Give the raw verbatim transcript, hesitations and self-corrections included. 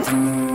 something to